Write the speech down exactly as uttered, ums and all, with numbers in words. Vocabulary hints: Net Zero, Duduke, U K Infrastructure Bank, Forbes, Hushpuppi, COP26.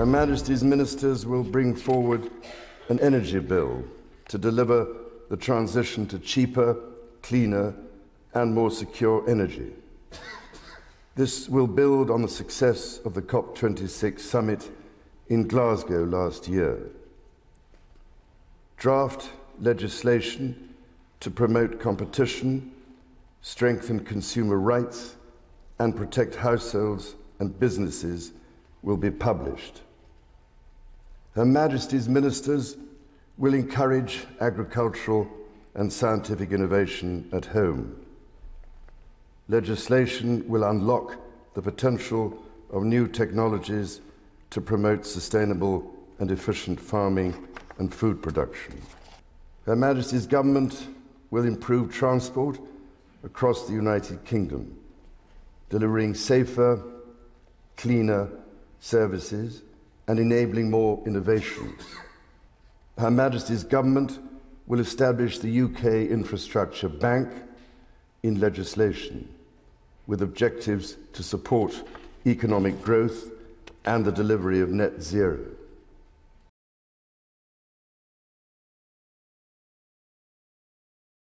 Her Majesty's ministers will bring forward an energy bill to deliver the transition to cheaper, cleaner and more secure energy. This will build on the success of the COP twenty-six summit in Glasgow last year. Draft legislation to promote competition, strengthen consumer rights, and protect households and businesses will be published. Her Majesty's ministers will encourage agricultural and scientific innovation at home. Legislation will unlock the potential of new technologies to promote sustainable and efficient farming and food production. Her Majesty's government will improve transport across the United Kingdom, delivering safer, cleaner services and enabling more innovation. Her Majesty's government will establish the U K Infrastructure Bank in legislation, with objectives to support economic growth and the delivery of net zero.